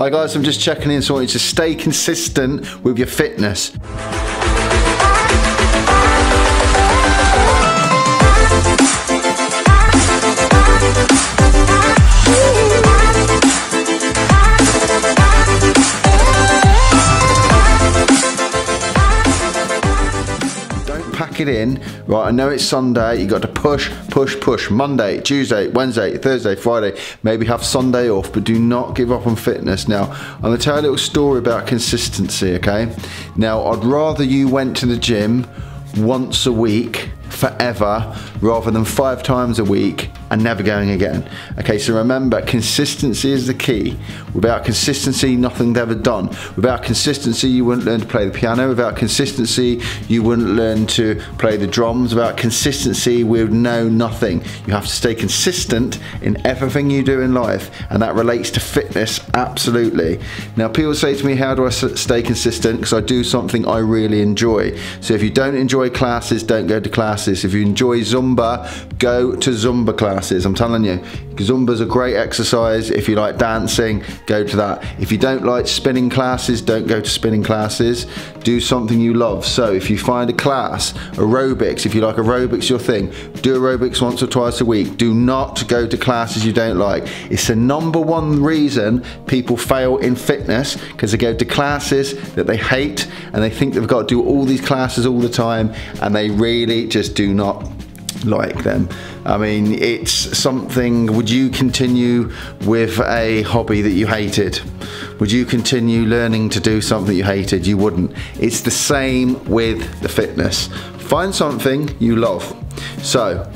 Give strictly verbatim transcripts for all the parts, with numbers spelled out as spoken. Hi guys, I'm just checking in so I want you to stay consistent with your fitness. It in right. I know it's Sunday, you got to push push push Monday, Tuesday, Wednesday, Thursday, Friday, maybe have Sunday off, but do not give up on fitness. Now I'm gonna tell you a little story about consistency, okay? Now I'd rather you went to the gym once a week forever rather than five times a week and never going again. Okay, so remember, consistency is the key. Without consistency, nothing's ever done. Without consistency, you wouldn't learn to play the piano. Without consistency, you wouldn't learn to play the drums. Without consistency, we would know nothing. You have to stay consistent in everything you do in life, and that relates to fitness, absolutely. Now, people say to me, how do I stay consistent? Because I do something I really enjoy. So if you don't enjoy classes, don't go to classes. If you enjoy Zumba, go to Zumba class. I'm telling you, Zumba's a great exercise. If you like dancing, go to that. If you don't like spinning classes, don't go to spinning classes. Do something you love. So if you find a class, aerobics, if you like aerobics, your thing, do aerobics once or twice a week. Do not go to classes you don't like. It's the number one reason people fail in fitness, because they go to classes that they hate and they think they've got to do all these classes all the time, and they really just do not like them. I mean, it's something. Would you continue with a hobby that you hated? Would you continue learning to do something you hated? You wouldn't. It's the same with the fitness. Find something you love. So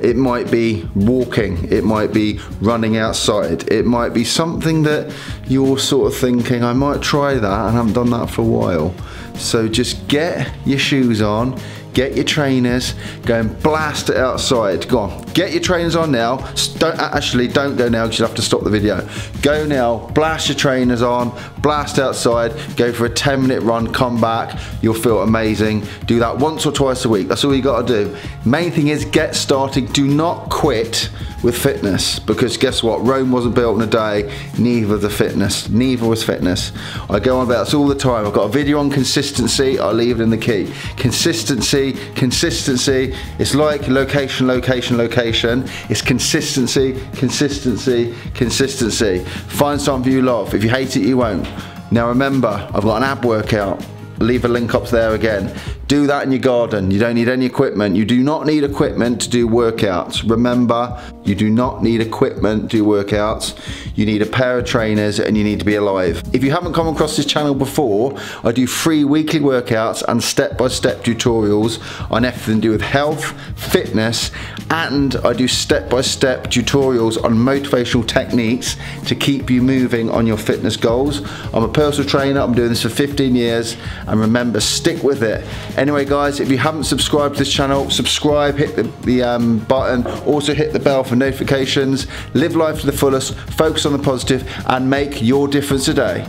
it might be walking, it might be running outside, it might be something that you're sort of thinking, I might try that, and I haven't done that for a while. So just get your shoes on, get your trainers, go and blast it outside. Go on, get your trainers on now. Don't, actually, don't go now because you'll have to stop the video. Go now, blast your trainers on, blast outside, go for a ten minute run, come back, you'll feel amazing. Do that once or twice a week, that's all you gotta do. Main thing is get started, do not quit with fitness, because guess what, Rome wasn't built in a day, neither the fitness, neither was fitness. I go on about this all the time, I've got a video on consistency, I'll leave it in the key. Consistency, consistency, it's like location, location, location, it's consistency, consistency, consistency. Find something you love, if you hate it you won't. Now remember, I've got an ab workout, leave a link up there again. Do that in your garden, you don't need any equipment. You do not need equipment to do workouts. Remember, you do not need equipment to do workouts. You need a pair of trainers and you need to be alive. If you haven't come across this channel before, I do free weekly workouts and step-by-step tutorials on everything to do with health, fitness, and I do step-by-step tutorials on motivational techniques to keep you moving on your fitness goals. I'm a personal trainer, I'm doing this for fifteen years, and remember, stick with it. Anyway guys, if you haven't subscribed to this channel, subscribe, hit the, the um, button, also hit the bell for notifications. Live life to the fullest, focus on the positive, and make your difference today.